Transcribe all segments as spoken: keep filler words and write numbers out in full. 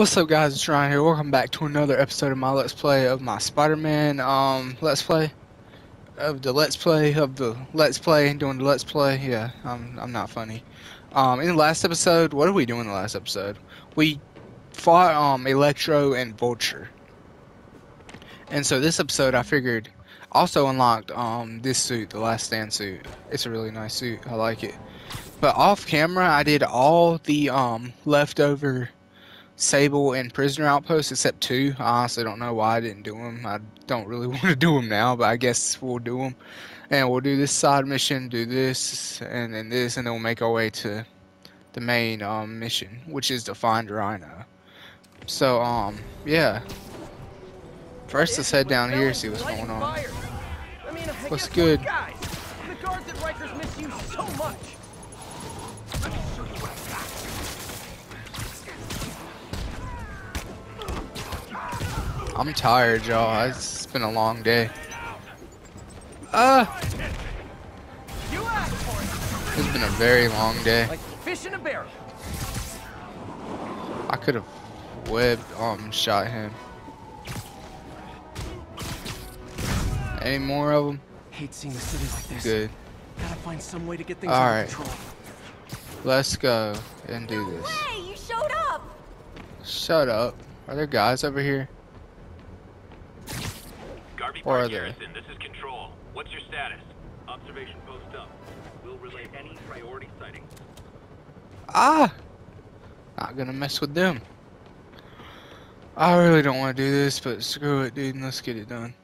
What's up, guys? It's Ryan here. Welcome back to another episode of my Let's Play of my Spider-Man um, Let's Play. Of the Let's Play, of the Let's Play, doing the Let's Play. Yeah, I'm, I'm not funny. Um, in the last episode, what did we do in the last episode? We fought um, Electro and Vulture. And so this episode, I figured, also unlocked um, this suit, the Last Stand suit. It's a really nice suit. I like it. But off camera, I did all the um, leftover Sable and prisoner outposts except two. I honestly don't know why I didn't do them. I don't really want to do them now, but I guess we'll do them. And we'll do this side mission, do this, and then this, and then we'll make our way to the main um, mission, which is to find Rhino. So, um, yeah. First, let's head down here and see what's going on. I mean, I what's good? Guys, the guards at Rikers miss you so much. I'm tired, y'all. It's been a long day. Uh, it's been a very long day. Like fish in a barrel. I could have webbed, um, shot him. Any more of them? Hate seeing the city like this. Good. Gotta find some way to get things under control. All right, let's go and do this. No way! You showed up. Shut up. Are there guys over here? Or are there? This is control. What's your status? Observation post up. We'll relay any priority sightings. Ah! Not gonna mess with them. I really don't want to do this, but screw it, dude. Let's get it done.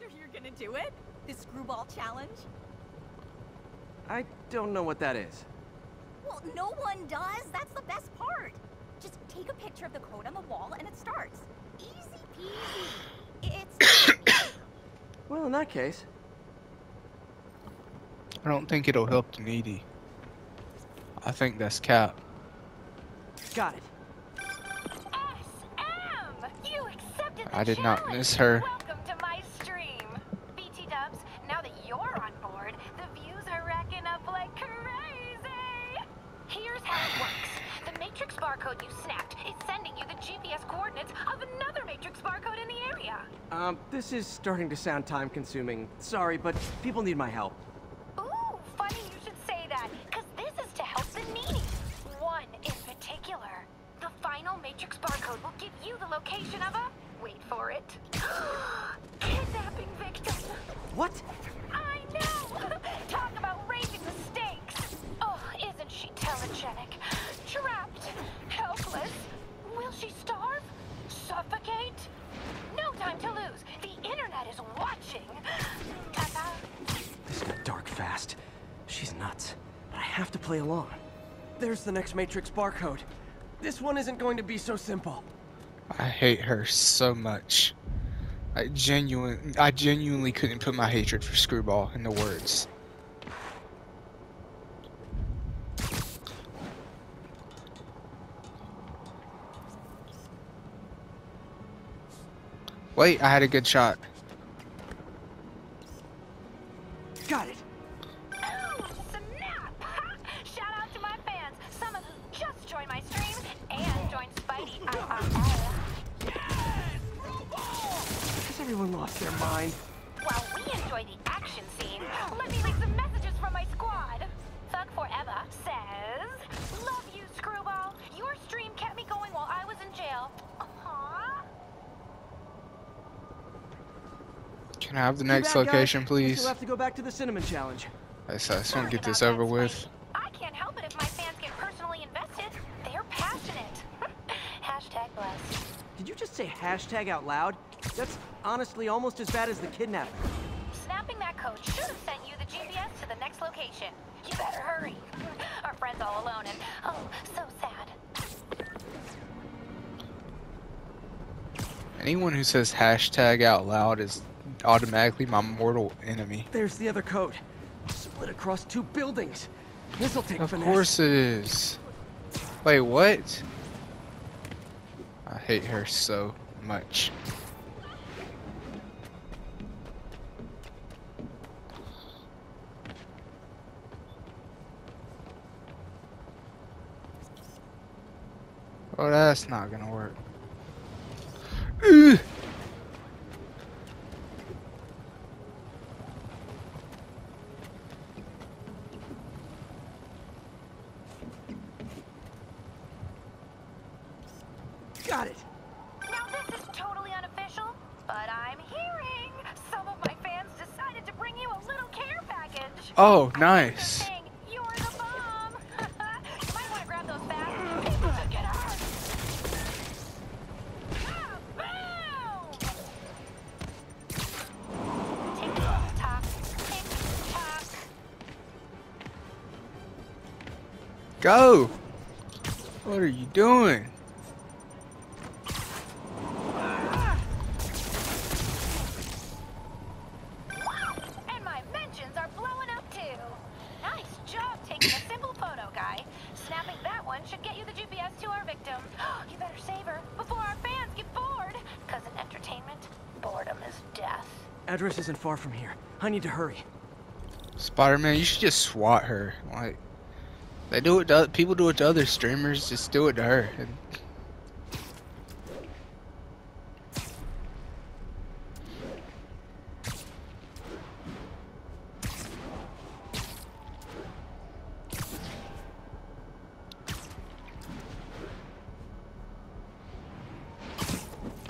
So you're gonna do it? The Screwball challenge? I don't know what that is. Well, no one does. That's the best part. Just take a picture of the code on the wall and it starts. Easy peasy. It's well, in that case, I don't think it'll help the needy. I think that's cap. Got it. S M, you accepted the I did challenge. Not miss her. Welcome to my stream, B T Dubs. Now that you're on board, the views are racking up like crazy. Here's how it works. The matrix barcode you snapped is sending you the G P S coordinates of another matrix barcode in the area. Um, this is starting to sound time-consuming. Sorry, but people need my help. Ooh, funny you should say that, because this is to help the needy. One in particular. The final matrix barcode will give you the location of a... wait for it. Kidnapping victim. What? I know! Talk about raising the stakes. Oh, isn't she telegenic? Trapped, helpless. Will she starve? Suffocate? No time to lose. The internet is watching. Ta-ta. This got dark fast. She's nuts, but I have to play along. There's the next matrix barcode. This one isn't going to be so simple. I hate her so much. I genuine, I genuinely couldn't put my hatred for Screwball into words. Wait, I had a good shot. Got it. Oh, snap! Shout out to my fans, some of who just joined my stream and joined Spidey. Yes! Has everyone lost their mind? While we enjoy the action scene, let me leave some messages from my squad. Thug Forever says, "Love you, Screwball. Your stream kept me going while I was in jail." Can I have the next location, please? We'll have to go back to the cinnamon challenge. I just want to get this over with. I can't help it if my fans get personally invested. They're passionate. Hashtag blessed. Did you just say hashtag out loud? That's honestly almost as bad as the kidnapping. Snapping that code should have sent you the G P S to the next location. You better hurry. Our friend's all alone and oh, so sad. Anyone who says hashtag out loud is automatically my mortal enemy. There's the other code. Split across two buildings. This'll take finesse. Of course it is. Wait, what? I hate her so much. Oh, that's not gonna work. Ugh. Got it. Now this is totally unofficial, but I'm hearing some of my fans decided to bring you a little care package. Oh, nice. Go! What are you doing? And my mentions are blowing up too. Nice job taking a simple photo, guy. Snapping that one should get you the G P S to our victim. You better save her before our fans get bored. Cause in entertainment, boredom is death. Address isn't far from here. I need to hurry. Spider-Man, you should just SWAT her. Like. They do it to people do it to other streamers, just do it to her. And...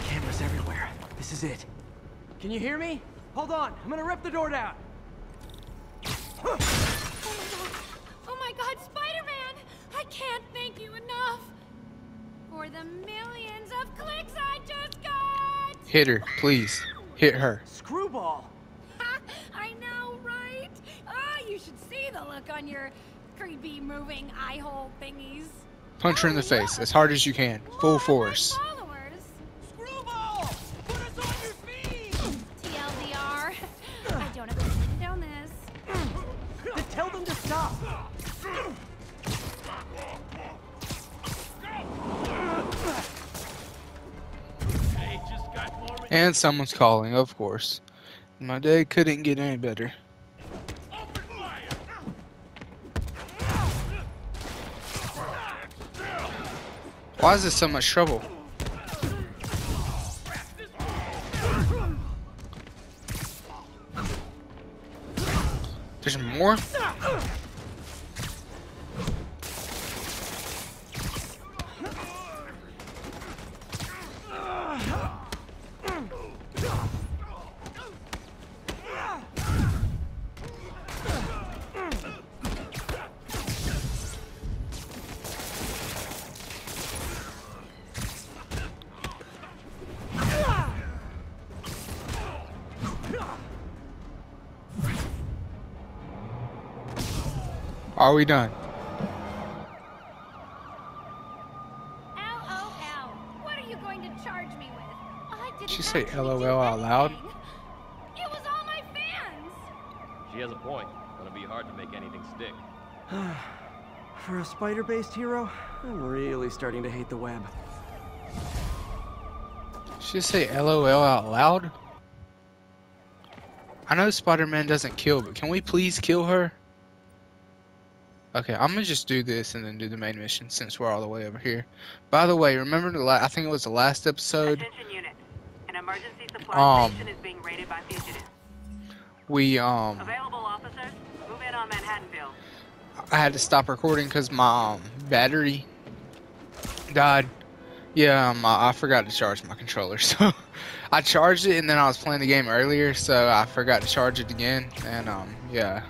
cameras everywhere. This is it. Can you hear me? Hold on, I'm gonna rip the door down. Hit her, please. Hit her. Screwball. I know, right? Ah, oh, you should see the look on your creepy moving eye hole thingies. Punch her in the face as hard as you can, full force. Screwball, put us on your feet. T L D R. I don't have to sit down this. Tell them to stop. And someone's calling, of course. My day couldn't get any better. Why is this so much trouble? There's more? Are we done? L O L. What are you going to charge me with? I didn't. Did she say L O L out loud? It was all my fans. She has a point. It'll be hard to make anything stick. For a spider-based hero, I'm really starting to hate the web. She say L O L out loud? I know Spider-Man doesn't kill, but can we please kill her? Okay, I'm gonna just do this and then do the main mission since we're all the way over here. By the way, remember the la I think it was the last episode. Attention unit. An emergency supply um, station is being raided by fugitives. We um. Available officers, move in on Manhattanville. I had to stop recording because my um, battery died. Yeah, um, I forgot to charge my controller, so I charged it and then I was playing the game earlier, so I forgot to charge it again, and um, yeah.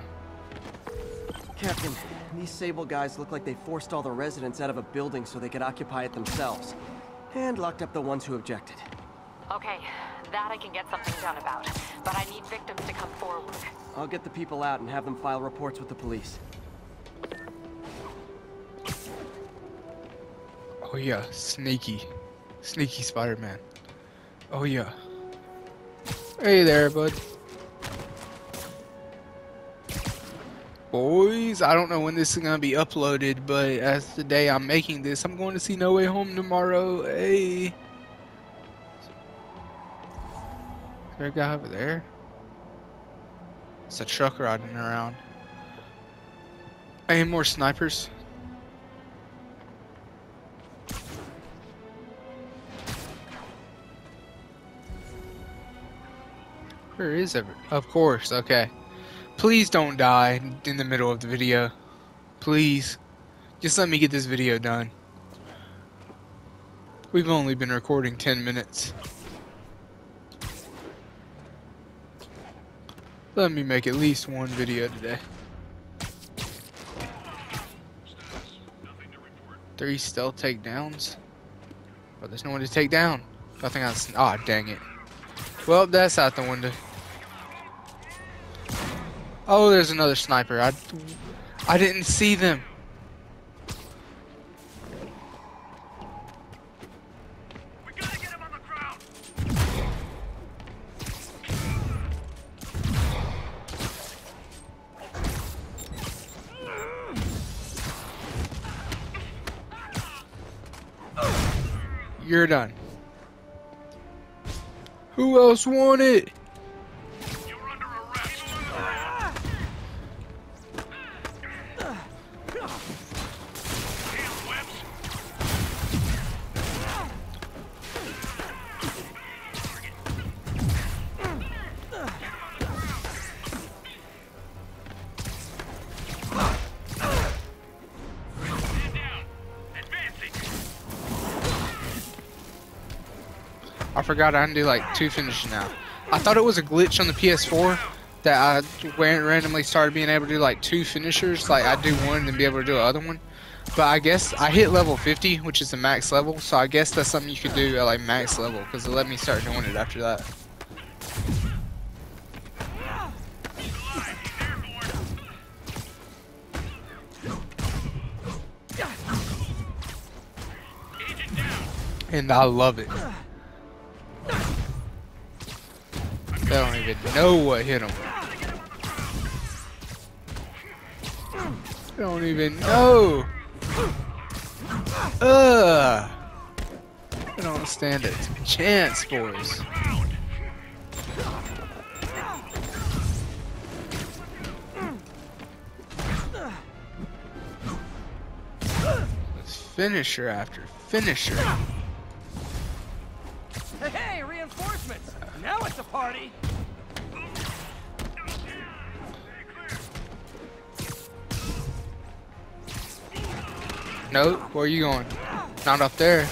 Captain. These Sable guys look like they forced all the residents out of a building so they could occupy it themselves. And locked up the ones who objected. Okay, that I can get something done about. But I need victims to come forward. I'll get the people out and have them file reports with the police. Oh yeah, sneaky. Sneaky Spider-Man. Oh yeah. Hey there, bud. Boys, I don't know when this is gonna be uploaded, but as the day I'm making this, I'm going to see No Way Home tomorrow. Hey, is there a guy over there? It's a truck riding around. Any more snipers? Where is it? Of course, okay. Please don't die in the middle of the video. Please. Just let me get this video done. We've only been recording ten minutes. Let me make at least one video today. Three stealth takedowns? Oh, there's no one to take down. I think I was... Aw, oh, dang it. Well, that's out the window. Oh, there's another sniper. I, I didn't see them. We gotta get him on the ground. You're done. Who else won it? You're under arrest. Ah. Stand down. Advancing. I forgot I can do like two finishes now. I thought it was a glitch on the P S four that I randomly started being able to do like two finishers. Like I do one and then be able to do the other one. But I guess I hit level fifty, which is the max level. So I guess that's something you could do at like max level because it let me start doing it after that. And I love it. They don't even know what hit them. They don't even know. Ugh. They don't stand a chance, boys. Let's finish her after finish her. Hey, reinforcements! Now it's a party! Nope, where are you going? Not up there.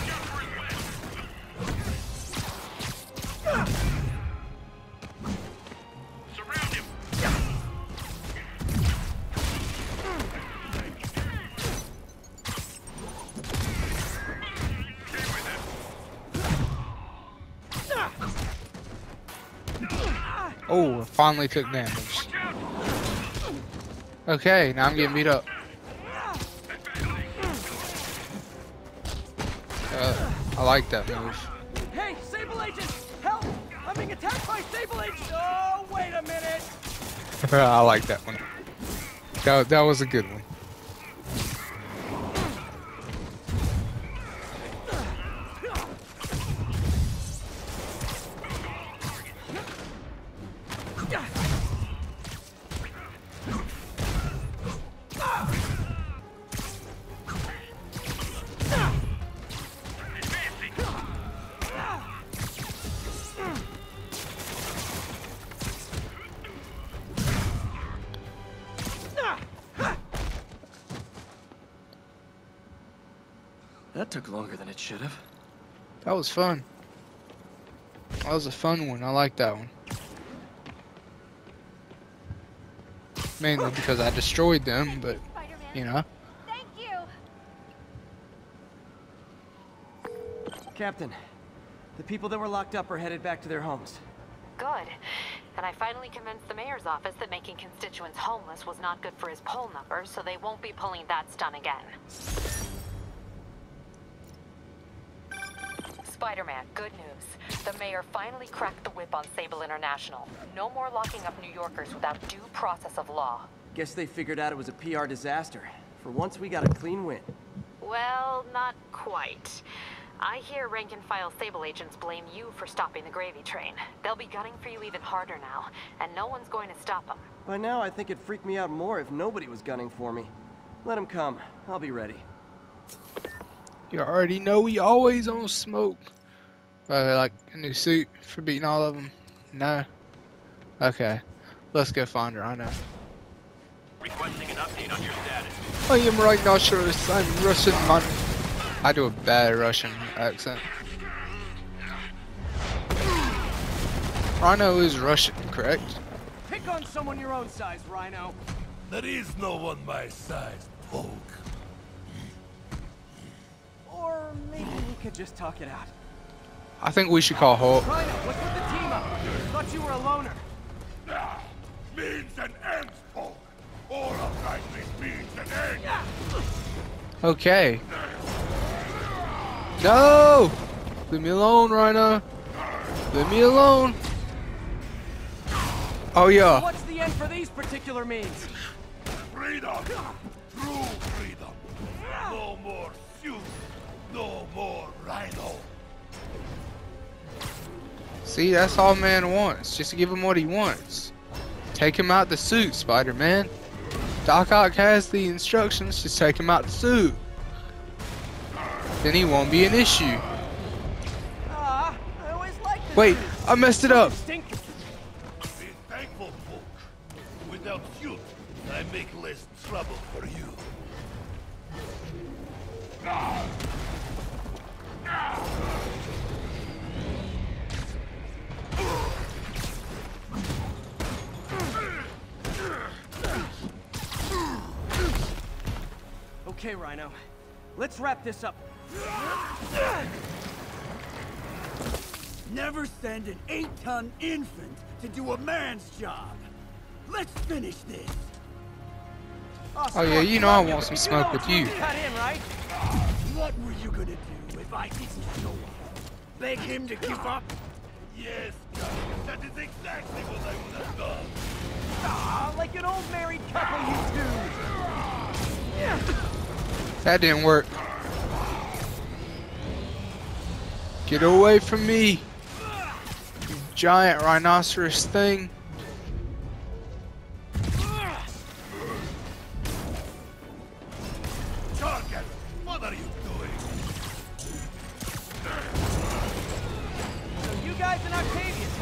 Oh, finally took damage. Okay, now I'm getting beat up. Uh, I like that move. Hey, Sable Agent, help! I'm being attacked by Sable Agent. Oh, wait a minute. I like that one. That that was a good one. That took longer than it should have. That was fun. That was a fun one. I like that one. Mainly because I destroyed them, but, you know. Thank you. Captain, the people that were locked up are headed back to their homes. Good. And I finally convinced the mayor's office that making constituents homeless was not good for his poll numbers, so they won't be pulling that stunt again. Spider-Man, good news. The mayor finally cracked the whip on Sable International. No more locking up New Yorkers without due process of law. Guess they figured out it was a P R disaster. For once, we got a clean win. Well, not quite. I hear rank-and-file Sable agents blame you for stopping the gravy train. They'll be gunning for you even harder now, and no one's going to stop them. By now, I think it'd freak me out more if nobody was gunning for me. Let them come. I'll be ready. You already know we always on smoke. Uh, like a new suit for beating all of them. No. Okay. Let's go find Rhino. Requesting an update on your status. I am right now sure I'm Russian man. I do a bad Russian accent. Rhino is Russian, correct? Pick on someone your own size, Rhino. There is no one my size, Polk. Or maybe we could just talk it out. I think we should call Hulk. Rhino, what's with the team up? Thought you were a loner. Nah, means and ends, Hulk. All of life is means and ends. Okay. No! Leave me alone, Rhino. Leave me alone. Oh yeah. What's the end for these particular means? Freedom. True freedom. No more suit. No more Rhino. See, that's all man wants. Just give him what he wants. Take him out the suit, Spider-Man. Doc Ock has the instructions. Just take him out the suit. Then he won't be an issue. Uh, I always liked this. Wait, I messed it up. Be thankful, folk. Without suit, I make less trouble for you. Ah. Ah. Okay, Rhino. Let's wrap this up. Never send an eight-ton infant to do a man's job. Let's finish this. Oh, oh yeah, you know I want some smoke with you. Cut in, right? What were you gonna do if I didn't show up? Beg him to give up? Yes, God, that is exactly what I would have done. Ah, like an old married couple, you two. That didn't work. Get away from me, you giant rhinoceros thing.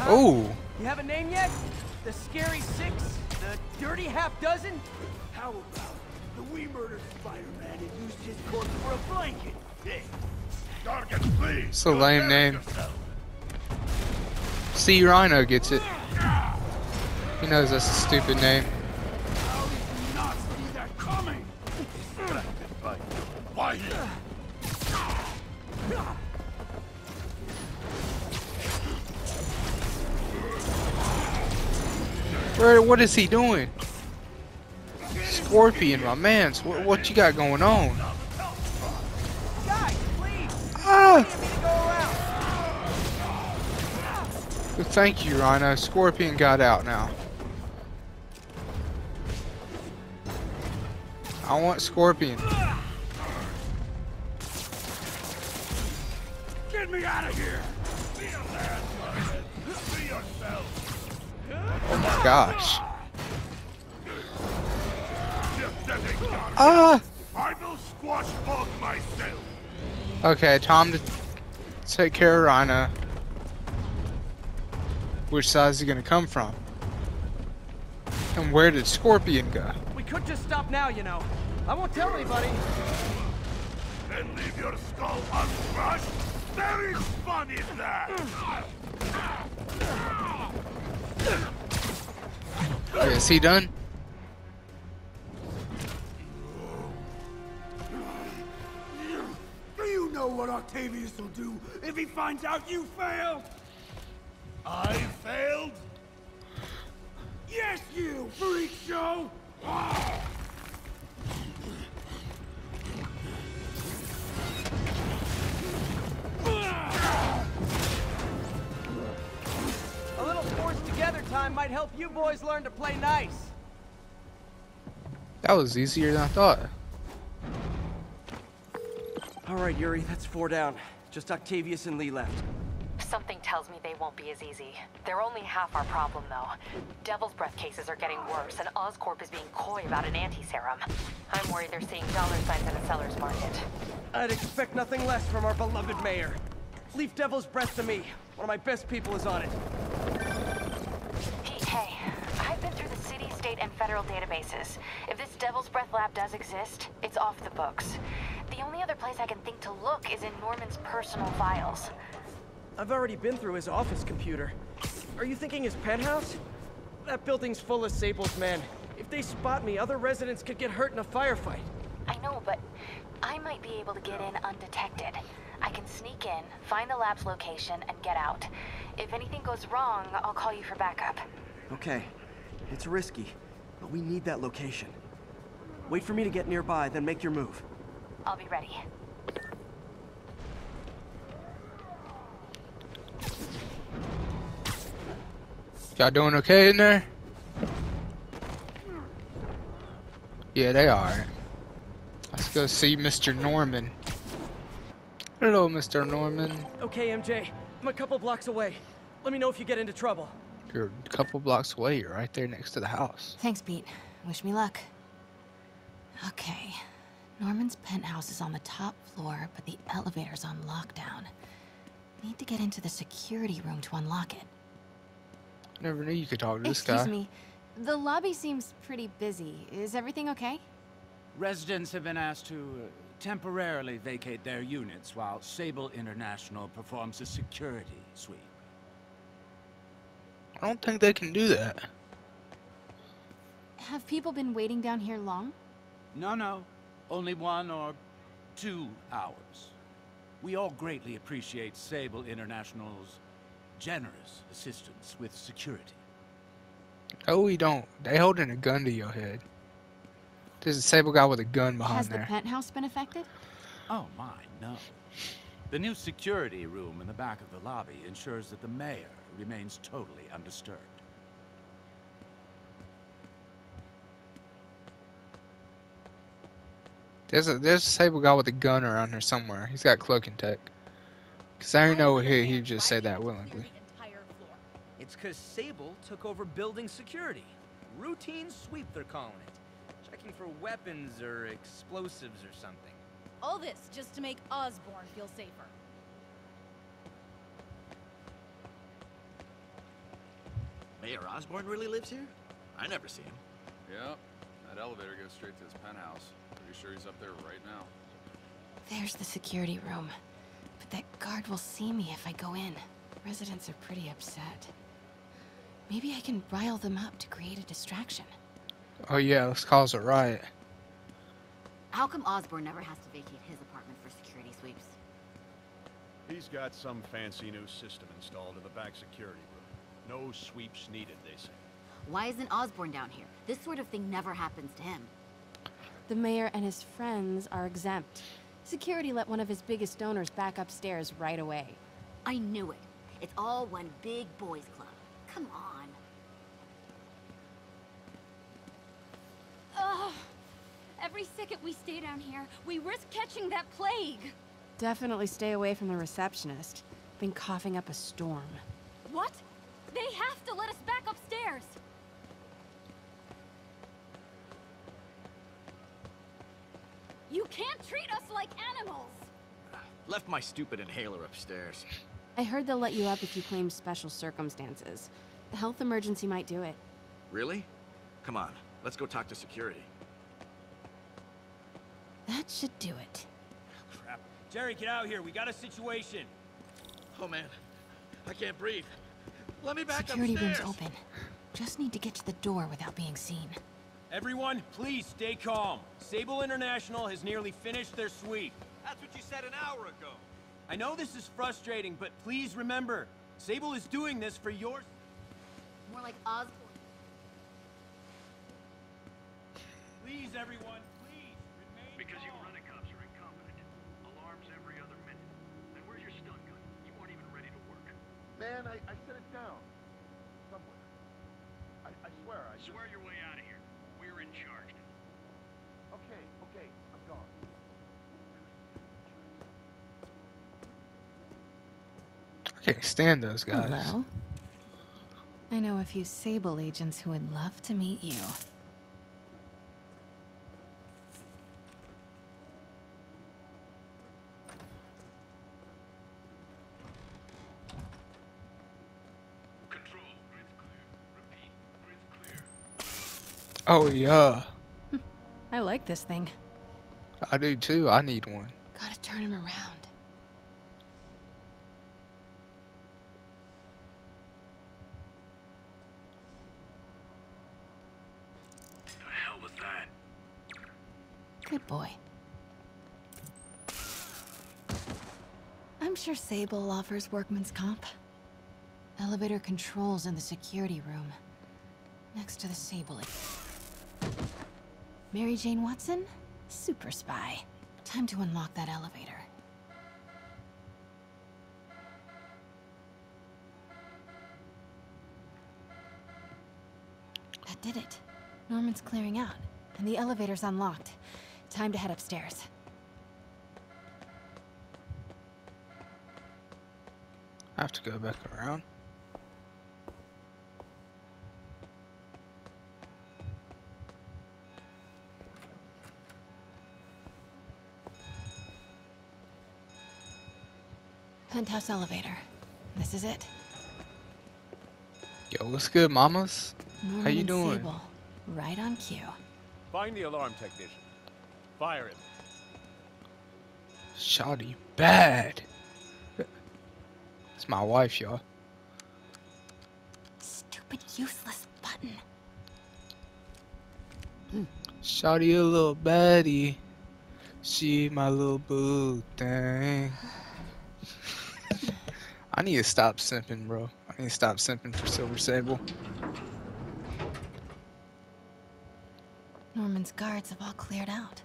Oh. You have a name yet? The Scary Six? The Dirty Half Dozen? How about the we murdered Spider-Man and used his corpse for a blanket? Hey, Darken, please. It's a lame name. See, Rhino gets it. He knows that's a stupid name. How did you not see that coming? Why? Where, what is he doing? Scorpion, my man, what, what you got going on? Guys, please. Ah! Well, thank you, Rhino. Scorpion got out now. I want Scorpion. Get me out of here! Be a man, be yourself. Oh my gosh. Ah! I will squash both myself. Okay, time to take care of Rhino. Which side is he gonna come from? And where did Scorpion go? We could just stop now, you know. I won't tell anybody. Then leave your skull uncrushed? There is fun in that! Okay, is he done? Do you know what Octavius will do if he finds out you failed? I failed? Yes, you freak show! Ah! Time might help you boys learn to play nice. That was easier than I thought. All right, Yuri, that's four down. Just Octavius and Lee left. Something tells me they won't be as easy. They're only half our problem, though. Devil's Breath cases are getting worse, and Oscorp is being coy about an anti-serum. I'm worried they're seeing dollar signs in the seller's market. I'd expect nothing less from our beloved mayor. Leave Devil's Breath to me. One of my best people is on it. Pete, Okay, I've been through the city, state, and federal databases. If this Devil's Breath lab does exist, it's off the books. The only other place I can think to look is in Norman's personal files. I've already been through his office computer. Are you thinking his penthouse? That building's full of Sable's men. If they spot me, other residents could get hurt in a firefight. I know, but I might be able to get in undetected. I can sneak in, find the lab's location, and get out. If anything goes wrong, I'll call you for backup. Okay. It's risky, but we need that location. Wait for me to get nearby, then make your move. I'll be ready. Y'all doing okay in there? Yeah, they are. Let's go see Mister Norman. Hello, Mister Norman. Okay, M J. I'm a couple blocks away. Let me know if you get into trouble. You're a couple blocks away. You're right there next to the house. Thanks, Pete. Wish me luck. Okay. Norman's penthouse is on the top floor, but the elevator's on lockdown. Need to get into the security room to unlock it. Never knew you could talk to this guy. Excuse me. The lobby seems pretty busy. Is everything okay? Residents have been asked to uh, temporarily vacate their units while Sable International performs a security sweep. I don't think they can do that. Have people been waiting down here long? No, no. Only one or two hours. We all greatly appreciate Sable International's generous assistance with security. Oh, we don't. They holding a gun to your head. There's a Sable guy with a gun behind Has there. Has the penthouse been affected? Oh my, no. The new security room in the back of the lobby ensures that the mayor remains totally undisturbed. There's a there's a Sable guy with a gun around here somewhere. He's got cloak and tech. Cause I know he he'd just say that willingly. It's cause Sable took over building security. Routine sweep, they're calling it. Checking for weapons or explosives or something. All this just to make Osborn feel safer. Mayor Osborn really lives here? I never see him. Yeah, that elevator goes straight to his penthouse. Pretty sure he's up there right now. There's the security room. But that guard will see me if I go in. Residents are pretty upset. Maybe I can rile them up to create a distraction. Oh yeah, let's cause a riot. How come Osborn never has to vacate his apartment for security sweeps? He's got some fancy new system installed in the back security room. No sweeps needed, they say. Why isn't Osborn down here? This sort of thing never happens to him. The mayor and his friends are exempt. Security let one of his biggest donors back upstairs right away. I knew it. It's all one big boys club. Come on. Oh, every second we stay down here, we risk catching that plague. Definitely stay away from the receptionist. Been coughing up a storm. What? They have to let us back upstairs. You can't treat us like animals. Left my stupid inhaler upstairs. I heard they'll let you up if you claim special circumstances. The health emergency might do it. Really? Come on, let's go talk to security. That should do it. Crap. Jerry, get out of here. We got a situation. Oh man, I can't breathe. Let me back security upstairs. Security room's open. Just need to get to the door without being seen. Everyone, please stay calm. Sable International has nearly finished their sweep. That's what you said an hour ago. I know this is frustrating, but please remember, Sable is doing this for your... More like Osborn. Please, everyone, please, remain Because calm. You running cops are incompetent. Alarms every other minute. And where's your stun gun? You weren't even ready to work. Man, I, I set it down. Somewhere. I, I swear I... Swear your way out of here. We're in charge now. Okay, okay, I'm gone. I can't stand those guys. Hello. I know a few Sable agents who would love to meet you. Control, grid's clear. Repeat, Oh, yeah. I like this thing. I do too. I need one. Gotta turn him around. The hell was that? Good boy. I'm sure Sable offers workman's comp. Elevator controls in the security room. Next to the Sable. Mary Jane Watson? Super spy. Time to unlock that elevator. That did it. Norman's clearing out, and the elevator's unlocked. Time to head upstairs. I have to go back around. Penthouse elevator. This is it. Yo, what's good, mamas? Norman, how you doing? Sable, right on cue. Find the alarm technician. Fire him. Shoddy bad. It's my wife, y'all. Stupid useless button. Mm. Shoddy a little baddie. She my little boo thing. I need to stop simping, bro. I need to stop simping for Silver Sable. Norman's guards have all cleared out.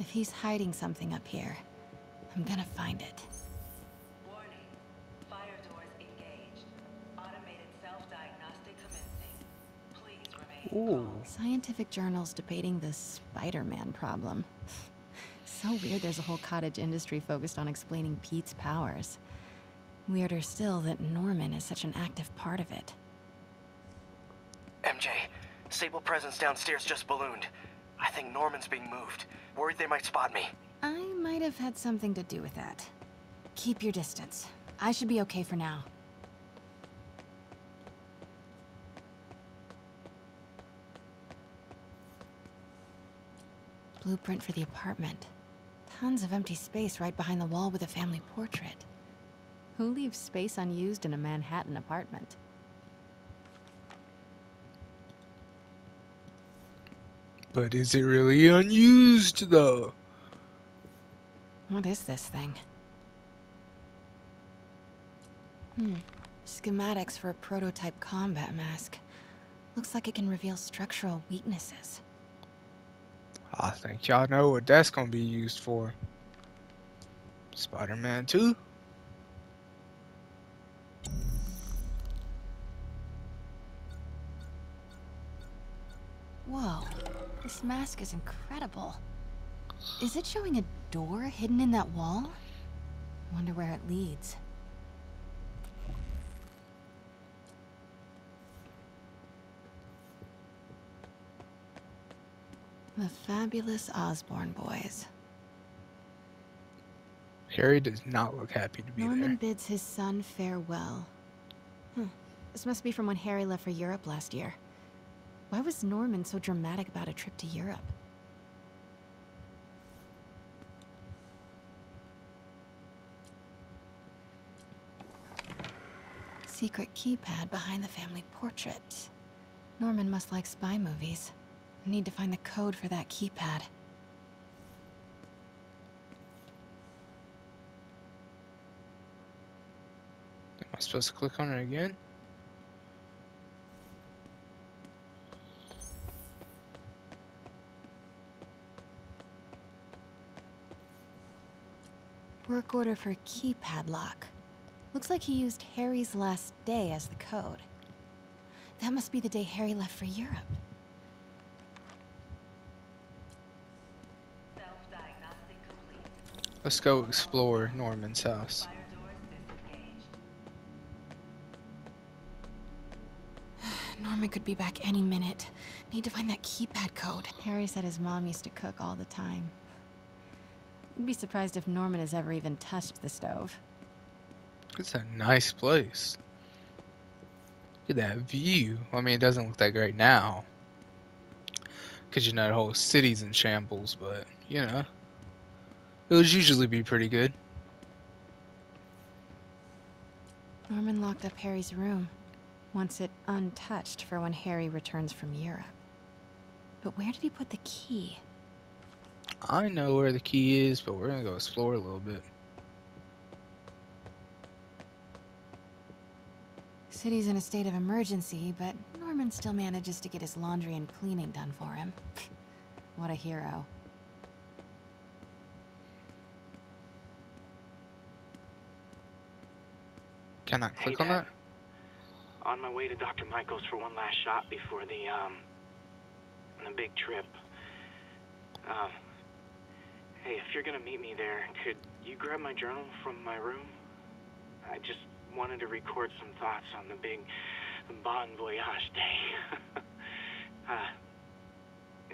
If he's hiding something up here, I'm gonna find it. Warning. Fire doors engaged. Automated self-diagnostic commencing. Please remain calm. Scientific journals debating the Spider-Man problem. So weird there's a whole cottage industry focused on explaining Pete's powers. Weirder still that Norman is such an active part of it. M J, Sable presence downstairs just ballooned. I think Norman's being moved. Worried they might spot me. I might have had something to do with that. Keep your distance. I should be okay for now. Blueprint for the apartment. Tons of empty space right behind the wall with a family portrait. Who leaves space unused in a Manhattan apartment? But is it really unused, though? What is this thing? Hmm. Schematics for a prototype combat mask. Looks like it can reveal structural weaknesses. I think y'all know what that's gonna be used for. Spider-Man two? Whoa, this mask is incredible. Is it showing a door hidden in that wall? Wonder where it leads. The fabulous Osborn boys. Harry does not look happy to be Norman there. Norman bids his son farewell. Hmm. This must be from when Harry left for Europe last year. Why was Norman so dramatic about a trip to Europe? Secret keypad behind the family portrait. Norman must like spy movies. I need to find the code for that keypad. Am I supposed to click on it again? Work order for keypad lock. Looks like he used Harry's last day as the code. That must be the day Harry left for Europe. Let's go explore Norman's house. Norman could be back any minute. Need to find that keypad code. Harry said his mom used to cook all the time. I'd be surprised if Norman has ever even touched the stove. It's a nice place. Look at that view. I mean, it doesn't look that great now. Because, you know, the whole city's in shambles, but, you know, it would usually be pretty good. Norman locked up Harry's room, wants it untouched for when Harry returns from Europe. But where did he put the key? I know where the key is, but we're gonna go explore a little bit. City's in a state of emergency, but Norman still manages to get his laundry and cleaning done for him. What a hero. Can I click hey, on Dad. that? On my way to Doctor Michaels for one last shot before the, um, the big trip. Uh, hey, if you're gonna meet me there, could you grab my journal from my room? I just wanted to record some thoughts on the big bon voyage day. uh,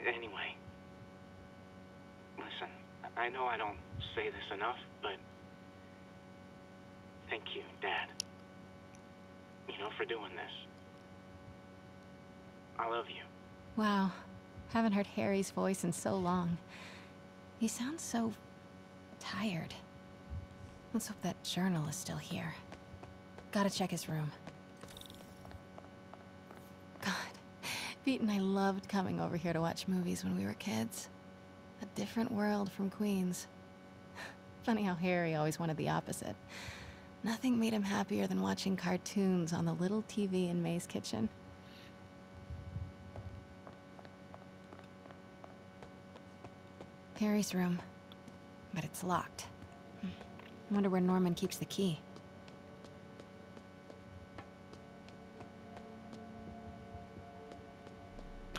anyway, listen, I know I don't say this enough, but thank you, Dad. You know, for doing this. I love you. Wow. Haven't heard Harry's voice in so long. He sounds so tired. Let's hope that journal is still here. Gotta check his room. God, Pete and I loved coming over here to watch movies when we were kids. A different world from Queens. Funny how Harry always wanted the opposite. Nothing made him happier than watching cartoons on the little T V in May's kitchen. Harry's room, but it's locked. I wonder where Norman keeps the key.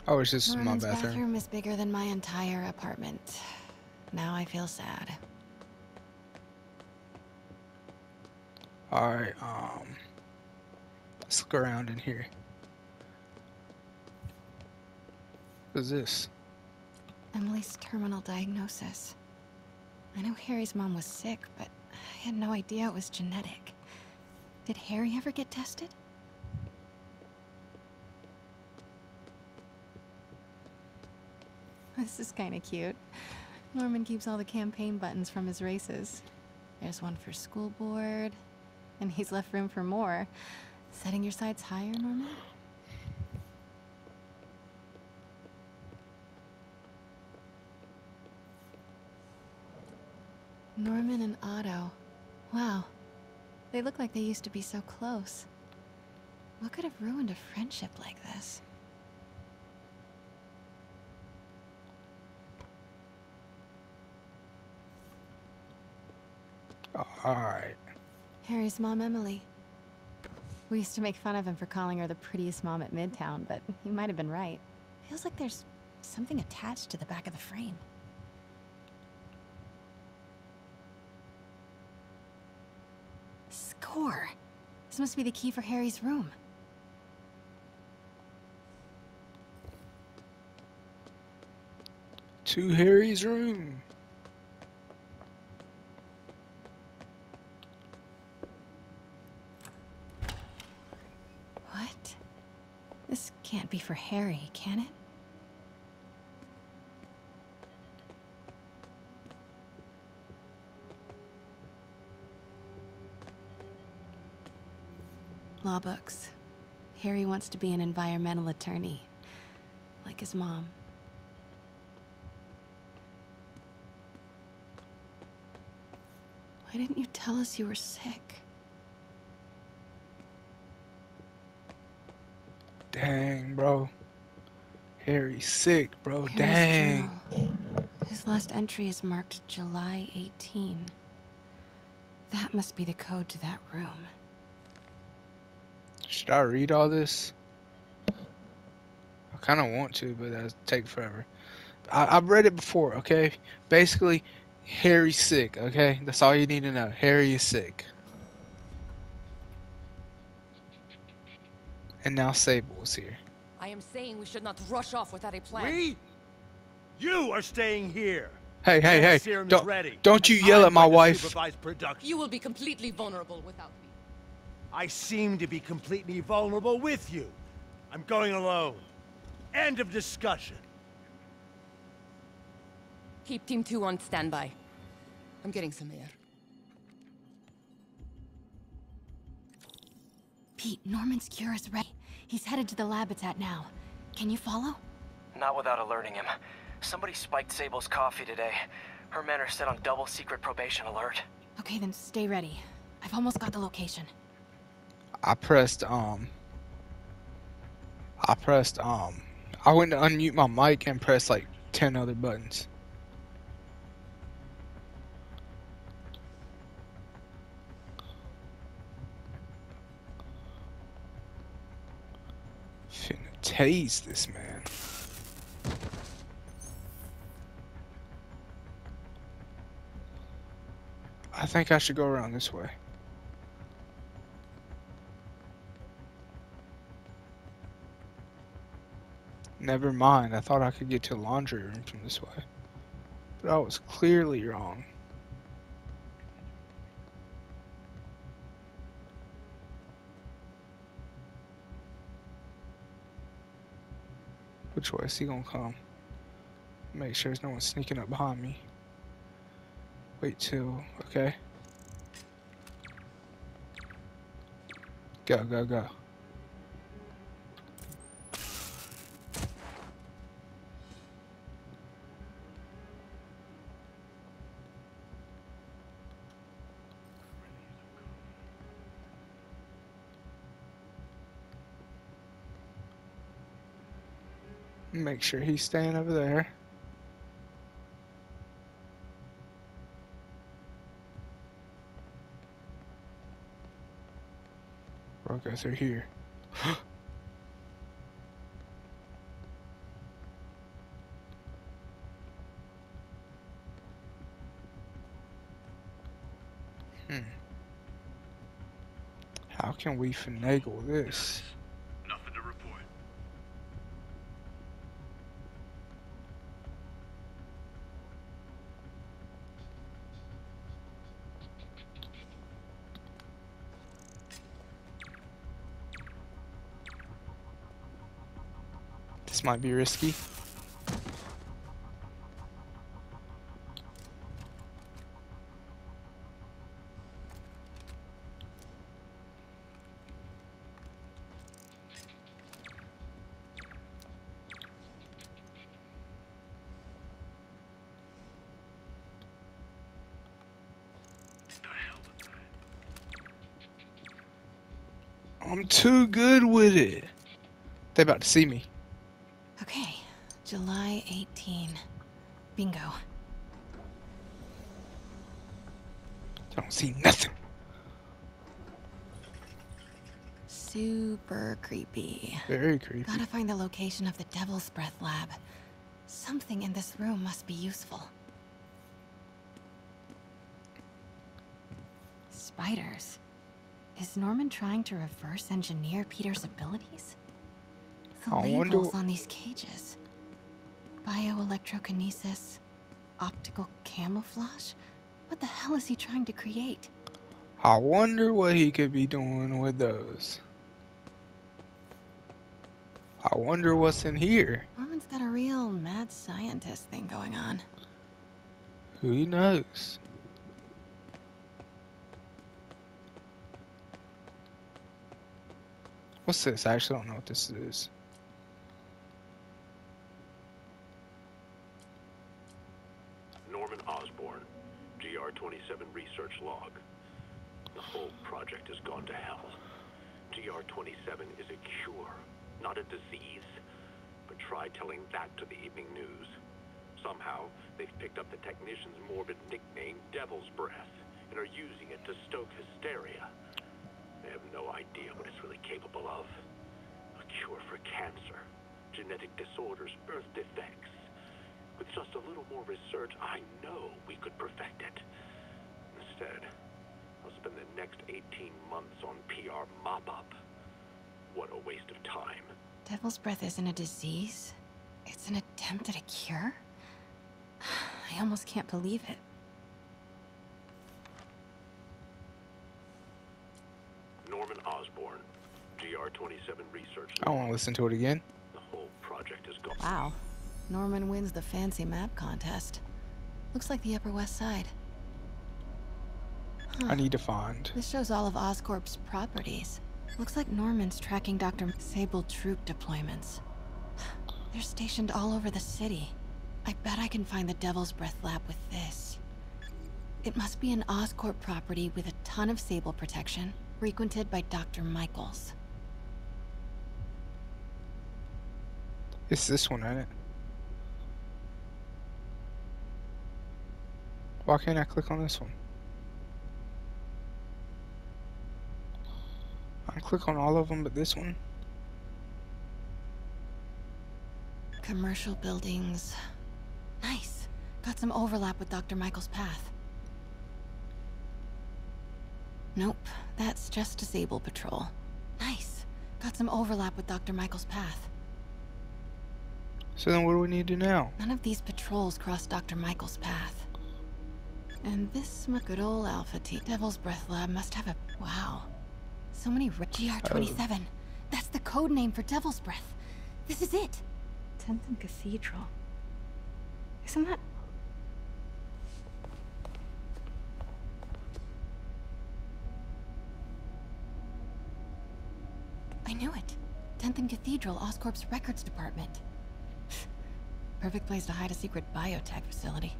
Oh, it's just my bathroom. Norman's bathroom is bigger than my entire apartment. Now I feel sad. Alright, um... let's look around in here. What is this? Emily's terminal diagnosis. I know Harry's mom was sick, but I had no idea it was genetic. Did Harry ever get tested? This is kind of cute. Norman keeps all the campaign buttons from his races. There's one for school board, and he's left room for more. Setting your sights higher, Norman? Norman and Otto. Wow. They look like they used to be so close. What could have ruined a friendship like this? Alright. Harry's mom, Emily. We used to make fun of him for calling her the prettiest mom at Midtown, but he might have been right. Feels like there's something attached to the back of the frame. Score! This must be the key for Harry's room. To Harry's room. This can't be for Harry, can it? Law books. Harry wants to be an environmental attorney, like his mom. Why didn't you tell us you were sick? Dang, bro. Harry's sick, bro. Harry's Dang. Journal. His last entry is marked July eighteenth. That must be the code to that room. Should I read all this? I kind of want to, but that'll take forever. I I've read it before, okay? Basically, Harry's sick, okay? That's all you need to know. Harry is sick. And now Sable is here. I am saying we should not rush off without a plan. We? You are staying here. Hey, hey, hey. Don't, ready. don't you yell at my wife. You will be completely vulnerable without me. I seem to be completely vulnerable with you. I'm going alone. End of discussion. Keep Team two on standby. I'm getting some air. Pete, Norman's cure is ready. He's headed to the lab it's at now. Can you follow? Not without alerting him. Somebody spiked Sable's coffee today. Her men are set on double secret probation alert. Okay, then stay ready. I've almost got the location. I pressed, um... I pressed, um... I went to unmute my mic and pressed, like, ten other buttons. Finna tase this man. I think I should go around this way. Never mind, I thought I could get to the laundry room from this way. But I was clearly wrong. Which way is he gonna come? Make sure there's no one sneaking up behind me. Wait till, okay. Go, go, go. Make sure he's staying over there. We'll go through here. Hmm. How can we finagle this? This might be risky. I'm too good with it. They're about to see me. July eighteenth. Bingo. Don't see nothing. Super creepy. Very creepy. Gotta find the location of the Devil's Breath lab. Something in this room must be useful. Spiders. Is Norman trying to reverse engineer Peter's abilities? The I labels wonder... on these cages. Bioelectrokinesis, optical camouflage? What the hell is he trying to create? I wonder what he could be doing with those. I wonder what's in here. Norman's got a real mad scientist thing going on. Who knows? What's this? I actually don't know what this is. G R twenty-seven research log. The whole project has gone to hell. G R twenty-seven is a cure, not a disease. But try telling that to the evening news. Somehow, they've picked up the technician's morbid nickname, Devil's Breath, and are using it to stoke hysteria. They have no idea what it's really capable of. A cure for cancer, genetic disorders, birth defects. With just a little more research, I know we could perfect it. Instead, I'll spend the next eighteen months on P R mop-up. What a waste of time. Devil's Breath isn't a disease. It's an attempt at a cure? I almost can't believe it. Norman Osborn, G R twenty-seven research. I want to listen to it again. The whole project is gone. Wow. Norman wins the fancy map contest. Looks like the Upper West Side. Huh. I need to find. This shows all of Oscorp's properties. Looks like Norman's tracking Doctor Sable troop deployments. They're stationed all over the city. I bet I can find the Devil's Breath lab with this. It must be an Oscorp property with a ton of Sable protection, frequented by Doctor Michaels. It's this one, isn't it? Why can't I click on this one? I can click on all of them but this one. Commercial buildings. Nice. Got some overlap with Doctor Michael's path. Nope, that's just a Sable patrol. Nice. Got some overlap with Doctor Michael's path. So then what do we need to do now? None of these patrols cross Doctor Michael's path. And this good old Alpha T. Devil's Breath lab must have a... Wow. So many... G R twenty-seven. Oh. That's the code name for Devil's Breath. This is it. tenth and Cathedral. Isn't that... I knew it. tenth and Cathedral, Oscorp's records department. Perfect place to hide a secret biotech facility.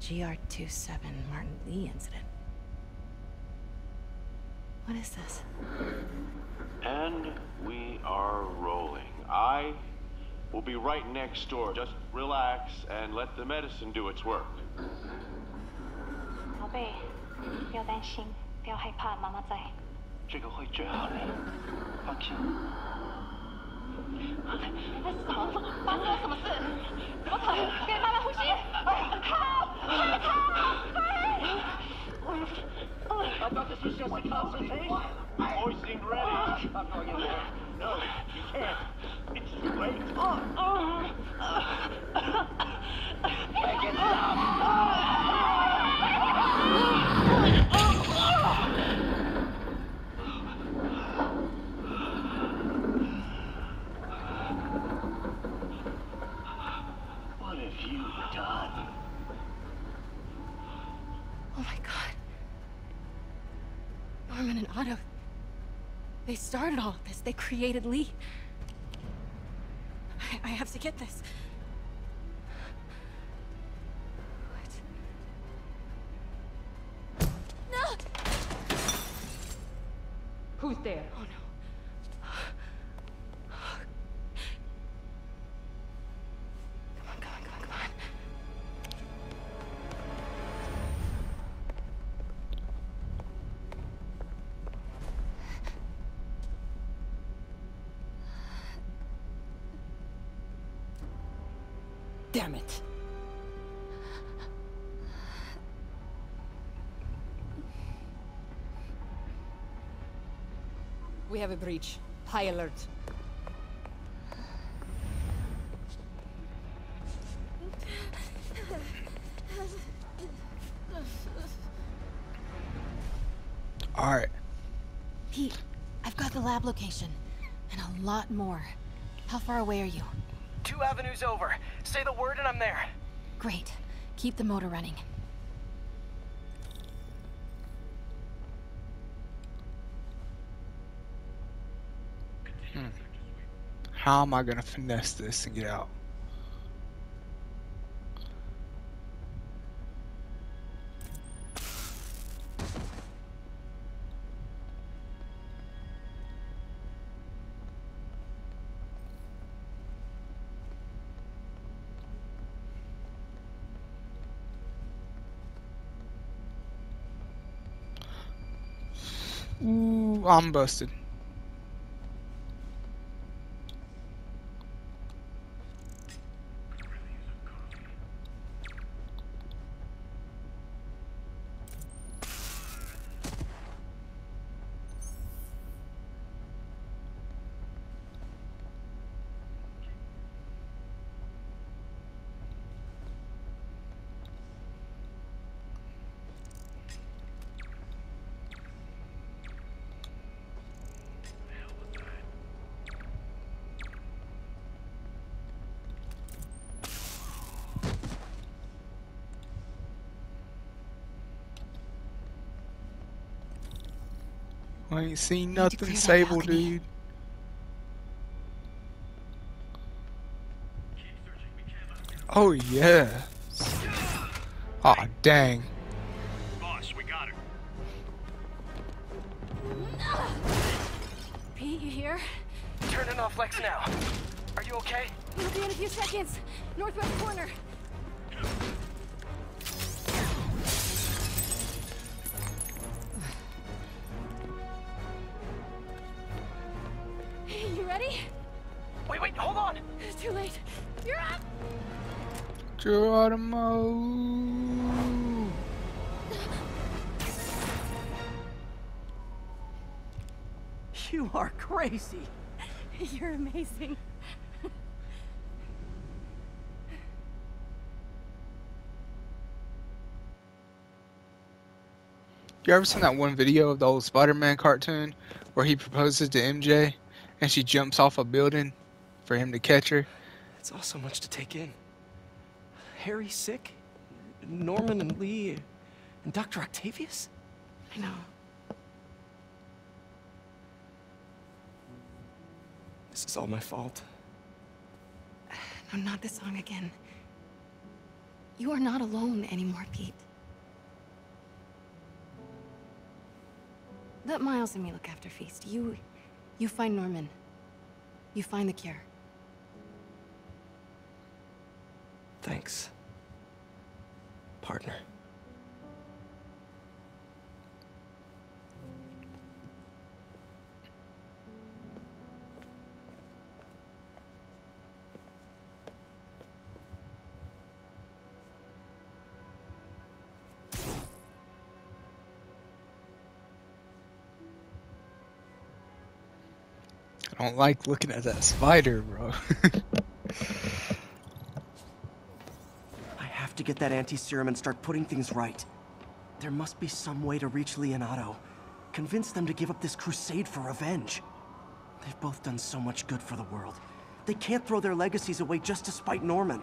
G R twenty-seven Martin Lee incident. What is this? And we are rolling. I will be right next door. Just relax and let the medicine do its work. 宝贝，不要担心，不要害怕，妈妈在。这个会治好的，放心。 嫂子，发生了什么事？怎么可能？给妈妈呼吸！靠！靠！哎！I've got this is just a consultation. Always seemed ready. I'm going in there. No, you can't. It's too late. Make it stop. Oh my God. Norman and Otto. They started all of this. They created Lee. I, I have to get this. What? No! Who's there? Oh no. Damn it. We have a breach. High alert. All right. Pete, I've got the lab location and a lot more. How far away are you? Two avenues over. Say the word and I'm there. Great. Keep the motor running. Hmm. How am I gonna finesse this and get out? I'm busted. I ain't seen nothing, Sable, dude. Oh yeah. Oh dang. Boss, we got it. Pete, you here? Turning off Lex now. Are you okay? We'll be in a few seconds. Northwest corner. You ready? Wait, wait, hold on. It's too late. You're up. Geronimo. You are crazy. You're amazing. You ever seen that one video of the old Spider-Man cartoon where he proposes to M J and she jumps off a building for him to catch her? It's all so much to take in. Harry sick, Norman and Lee, and Doctor Octavius? I know. This is all my fault. No, not the song again. You are not alone anymore, Pete. Let Miles and me look after Feast. You... you find Norman. You find the cure. Thanks, partner. I don't like looking at that spider, bro. To get that anti-serum and start putting things right. There must be some way to reach Leonardo. Convince them to give up this crusade for revenge. They've both done so much good for the world. They can't throw their legacies away just to spite Norman.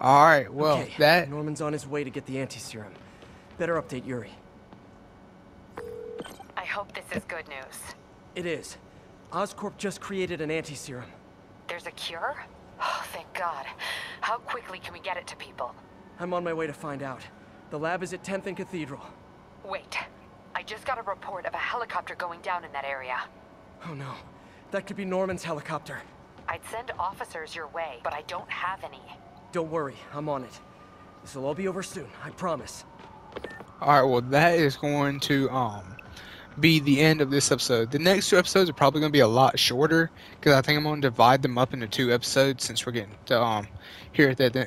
All right, well, okay. that... Norman's on his way to get the anti-serum. Better update Yuri. I hope this is good news. It is. Oscorp just created an anti-serum. There's a cure? Oh, thank God. How quickly can we get it to people? I'm on my way to find out. The lab is at tenth and Cathedral. Wait. I just got a report of a helicopter going down in that area. Oh no. That could be Norman's helicopter. I'd send officers your way, but I don't have any. Don't worry. I'm on it. This will all be over soon. I promise. Alright, well that is going to, um... be the end of this episode. The next two episodes are probably going to be a lot shorter because I think I'm going to divide them up into two episodes since we're getting to, um here at the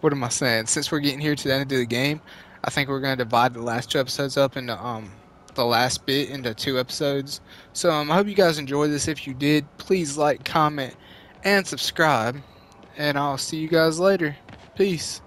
what am I saying? Since we're getting here to the end of the game, I think we're going to divide the last two episodes up into um the last bit into two episodes. So um, I hope you guys enjoyed this. If you did, please like, comment, and subscribe. And I'll see you guys later. Peace.